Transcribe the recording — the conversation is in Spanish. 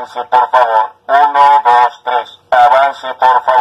Avance, por favor. 1, 2, 3. Avance, por favor.